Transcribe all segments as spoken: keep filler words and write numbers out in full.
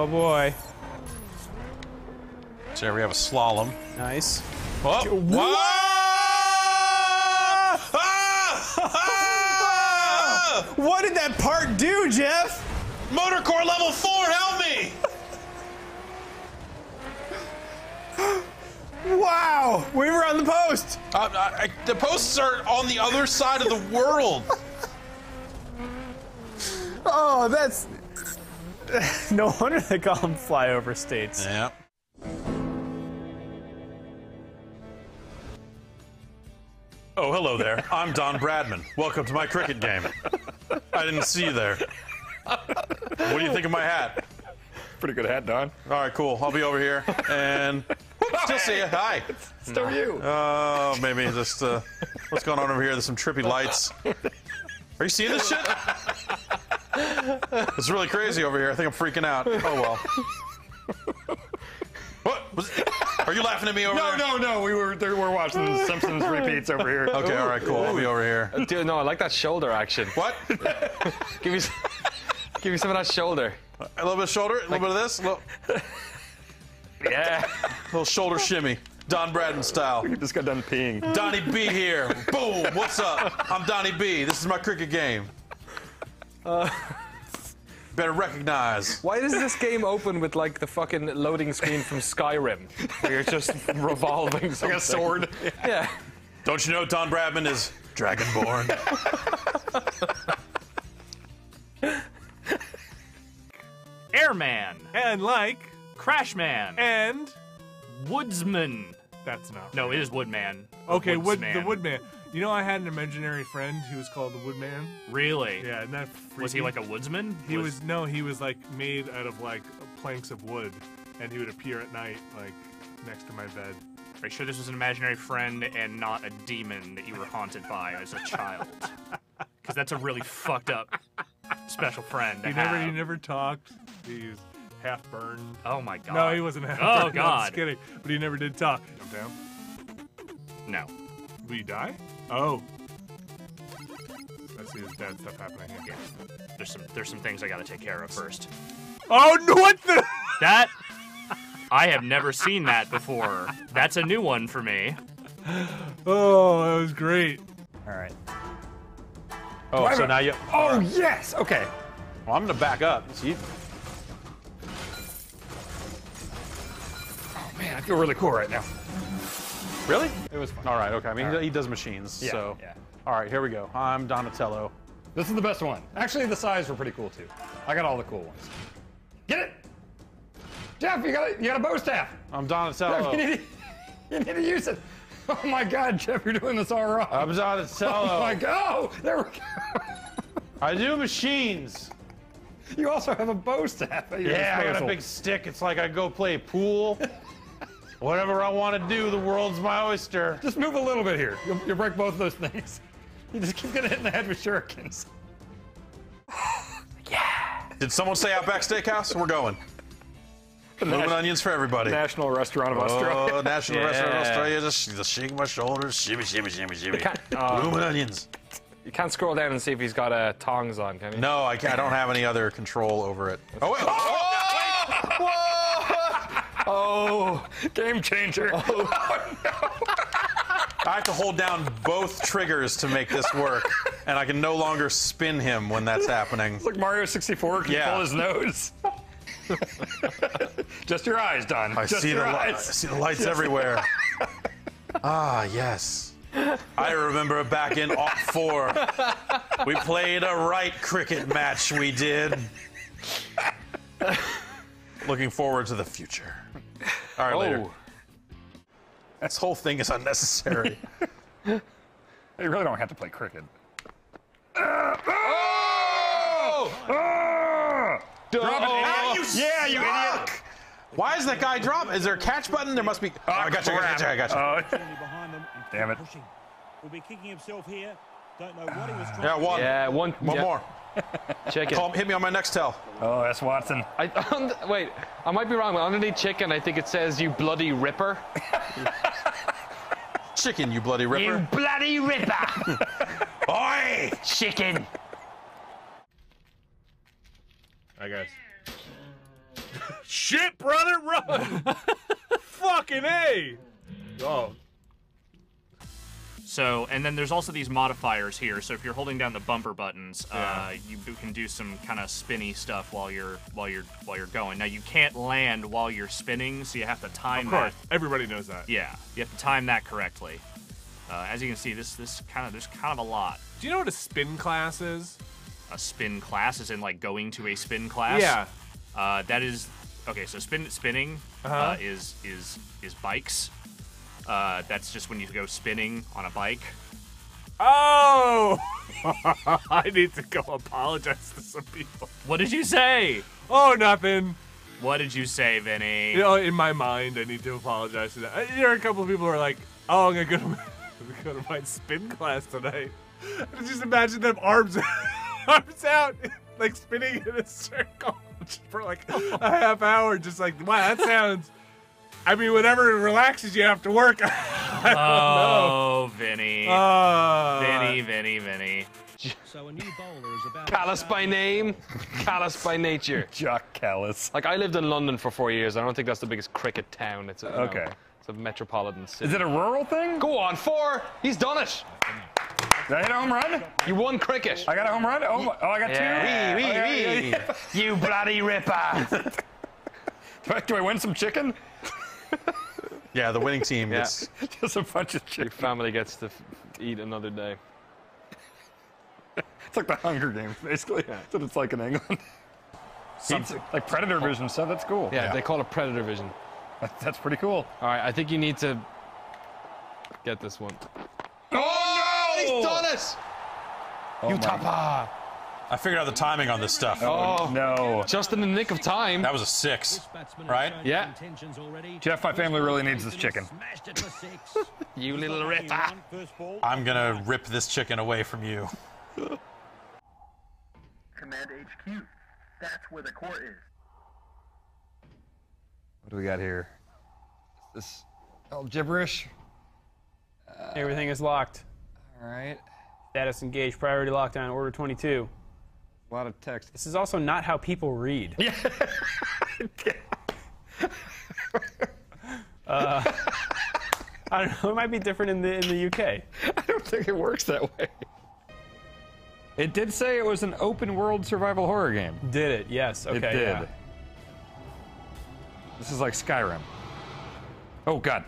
Oh boy. So we have a slalom. Nice. Oh. Whoa! Ah! What did that part do, Jeff? Motor core level four, help me! Wow! We were on the post! Uh, I, the posts are on the other side of the world! Oh, that's... No wonder they call them flyover states. Yep. Oh, hello there. I'm Don Bradman. Welcome to my cricket game. I didn't see you there. What do you think of my hat? Pretty good hat, Don. All right, cool. I'll be over here and... Still see you. Hi. Still you. Oh, uh, maybe just uh, what's going on over here? There's some trippy lights. Are you seeing this shit? It's really crazy over here. I think I'm freaking out. Oh well. What? Was, are you laughing at me over no, there? No, no, no. We were we were watching The Simpsons repeats over here. Okay, all right, cool. I'll be over here. Dude, no, I like that shoulder action. What? give me, give me some of that shoulder. A little bit of shoulder. A little like, bit of this. A little... Yeah. Little shoulder shimmy. Don Bradman style. We just got done peeing. Donnie B here. Boom. What's up? I'm Donnie B. This is my cricket game. Uh, Better recognize. Why does this game open with, like, the fucking loading screen from Skyrim? Where you're just revolving something. Like a sword. Yeah. Yeah. Don't you know Don Bradman is Dragonborn? Airman. And, like... Crashman and Woodsman. That's not. No, it is Woodman. Okay, Woodsman. Wood, the Woodman. You know, I had an imaginary friend who was called the Woodman. Really? Yeah, and that freaky. Was he like a woodsman? He was, was no, he was like made out of like planks of wood, and he would appear at night like next to my bed. Are you sure this was an imaginary friend and not a demon that you were haunted by as a child? Because that's a really fucked up special friend. He never, he never talked. He was half burned. Oh my god. No, he wasn't half burned. Oh god. I'm just kidding. But he never did talk. Jump down. No. Will you die? Oh. I see his dad stuff happening here. Yeah. There's some there's some things I gotta take care of first. Oh no, what the That I have never seen that before. That's a new one for me. Oh, that was great. Alright. Oh, Driver. So now you Oh right. Yes! Okay. Well, I'm gonna back up. See? Man, I feel really cool right now. Really? It was fun. All right, okay. I mean, right. He does machines, yeah, so. Yeah. All right, here we go. I'm Donatello. This is the best one. Actually, the sides were pretty cool, too. I got all the cool ones. Get it! Jeff, you got a, you got a bow staff. I'm Donatello. Jeff, you, need to, you need to use it. Oh, my God, Jeff, you're doing this all wrong. I'm Donatello. Oh, my God. Oh, there we go. I do machines. You also have a bow staff at your yeah, disposal. I got a big stick. It's like I go play pool. Whatever I want to do, the world's my oyster. Just move a little bit here. You'll, you'll break both of those things. You just keep getting hit in the head with shurikens. Yeah. Did someone say Outback Steakhouse? We're going. Moving onions for everybody. National Restaurant of Australia. Oh, National yeah. Restaurant of Australia. Just, just shake my shoulders. Shimmy, shimmy, shimmy, shimmy. Uh, Moving onions. You can't scroll down and see if he's got uh, tongs on, can you? No, I can't. I don't have any other control over it. Oh, wait. Oh! No, wait. Whoa! Oh, game changer. Oh. Oh, no. I have to hold down both triggers to make this work, and I can no longer spin him when that's happening. It's like Mario sixty four can yeah. pull his nose. Just your eyes, Don. I Just see your the eyes. I see the lights Just everywhere. Ah, yes. I remember back in Op four, we played a right cricket match we did. Looking forward to the future. All right, oh. later. This whole thing is unnecessary. You really don't have to play cricket. Uh, oh! Oh! Oh! Drop it, oh! You yeah, you idiot! Why is that guy dropping? Is there a catch button? There must be. Oh, I got you! I got you! I got you! Damn it! Will be kicking himself here. Don't know what he was trying. Yeah, one. Yeah, one. One yeah. more. Chicken. Call, hit me on my next tell. Oh, that's Watson. I, um, wait, I might be wrong, but underneath chicken, I think it says, you bloody ripper. Chicken, you bloody ripper. You bloody ripper. Oi! Chicken. All right, guys. Shit, brother, run! Fucking A! Oh. So, and then there's also these modifiers here. So if you're holding down the bumper buttons, yeah. uh, you can do some kind of spinny stuff while you're while you're while you're going. Now you can't land while you're spinning, so you have to time that. Of course, that. Everybody knows that. Yeah, you have to time that correctly. Uh, as you can see, this this kind of there's kind of a lot. Do you know what a spin class is? A spin class is in like going to a spin class. Yeah. Uh, that is okay. So spin spinning uh-huh. uh, is is is bikes. Uh, that's just when you go spinning on a bike. Oh! I need to go apologize to some people. What did you say? Oh, nothing. What did you say, Vinny? You know, in my mind, I need to apologize to that. There are a couple of people who are like, oh, I'm going go to go to my spin class tonight. I just imagine them arms, arms out, like spinning in a circle for like a half hour. Just like, wow, that sounds... I mean, whenever it relaxes, you have to work. I oh, don't know. Vinny. Uh, Vinny, Vinny, Vinny. So a new bowler is about Callous by name, callous by nature. Jock Callous. Like, I lived in London for four years. I don't think that's the biggest cricket town. It's a, okay. Know, it's a metropolitan city. Is it a rural thing? Go on, four. He's done it. Did I hit a home run? You won cricket. I got a home run? Oh, you, oh I got yeah. two. Wee, wee, okay, wee. Yeah. You bloody ripper. do, I, do I win some chicken? Yeah, the winning team yeah. gets just a bunch of chicken. Your family gets to f eat another day. It's like the Hunger Games, basically. Yeah. That's what it's like in England. Something. Like Predator Vision, so that's cool. Yeah, yeah, they call it Predator Vision. That's pretty cool. All right, I think you need to get this one. Oh, no! He's done it! Oh, Utapa! I figured out the timing on this stuff. Oh, no. Just in the nick of time. That was a six, right? Yeah. Jeff, my family really needs this chicken. You little ripper. I'm gonna rip this chicken away from you. Command H Q. That's where the core is. What do we got here? Is this all gibberish? Uh, Everything is locked. All right. Status engaged. Priority lockdown. Order twenty-two. A lot of text. This is also not how people read. Yeah. uh, I don't know. It might be different in the in the U K. I don't think it works that way. It did say it was an open-world survival horror game. Did it? Yes. Okay. It did. Yeah. This is like Skyrim. Oh God.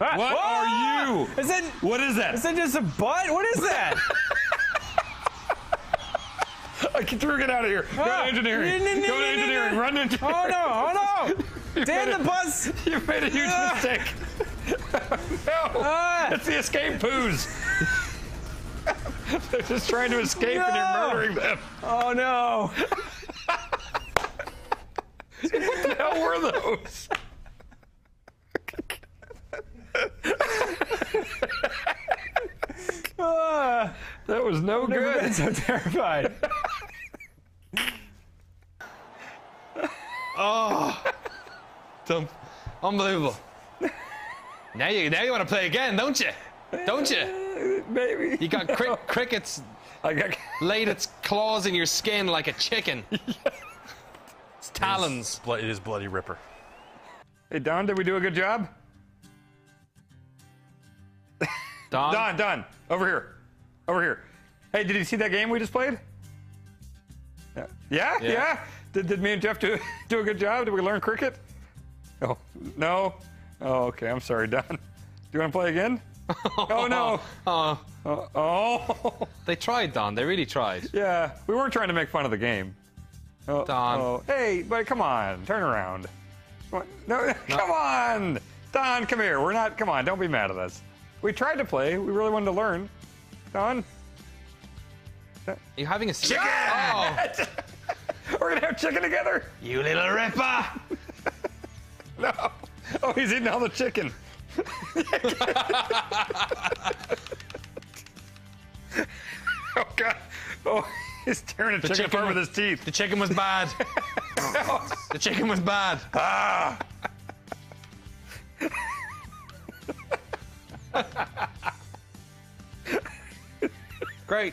Ah, what whoa! Are you? Is it? What is that? Is it just a butt? What is that? I can throw it out of here. Go ah, to engineering. Go to engineering. Run to engineering. Oh no! Oh no! Damn the bus! You made a huge ah. mistake. No! Ah. It's the escape poos. They're just trying to escape no. and you're murdering them. Oh no! What the hell were those? ah. That was no I've never good. Been so terrified. Oh, dumb. Unbelievable. Now you now you want to play again, don't you? Don't you? Maybe. You got no. cri crickets I got... laid its claws in your skin like a chicken. Yeah. It's talons. It is, it is bloody ripper. Hey Don, did we do a good job? Don. Don, Don, over here. Over here. Hey, did you see that game we just played? Yeah? Yeah? yeah. yeah? Did, did me and Jeff do, do a good job? Did we learn cricket? Oh, no? Oh, okay. I'm sorry, Don. Do you want to play again? Oh, no. Oh. Oh. oh. They tried, Don. They really tried. Yeah. We weren't trying to make fun of the game. Oh, Don. Oh. Hey, buddy, come on. Turn around. Come on. No, no. Come on. Don, come here. We're not. Come on. Don't be mad at us. We tried to play. We really wanted to learn. Don? Are you having a chicken? Oh. We're gonna have chicken together? You little ripper! No. Oh, he's eating all the chicken. Oh, God. Oh, he's tearing a chicken apart with his teeth. The chicken was bad. The chicken was bad. Ah! Great.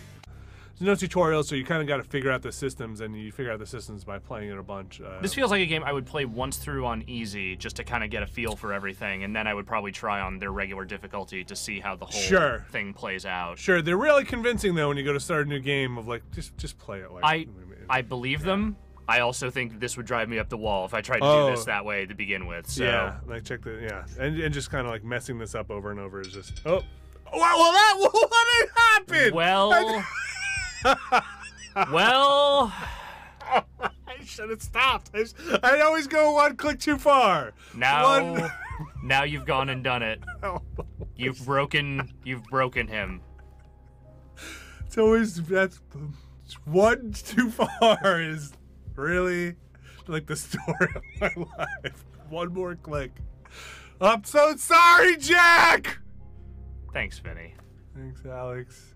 There's no tutorials, so you kind of got to figure out the systems, and you figure out the systems by playing it a bunch. Uh, this feels like a game I would play once through on easy just to kind of get a feel for everything, and then I would probably try on their regular difficulty to see how the whole sure. thing plays out. Sure. They're really convincing, though, when you go to start a new game of, like, just just play it. Like, I, I believe yeah. them. I also think this would drive me up the wall if I tried to oh. do this that way to begin with. So. Yeah, like check the yeah, and and just kind of like messing this up over and over is just oh, well, well that what happened? Well, well, I should have stopped. I, I'd always go one click too far. Now, one... now you've gone and done it. Oh, you've broken, you've broken him. It's always that's one too far is. Really, like the story of my life. One more click. I'm so sorry, Jack! Thanks, Vinny. Thanks, Alex.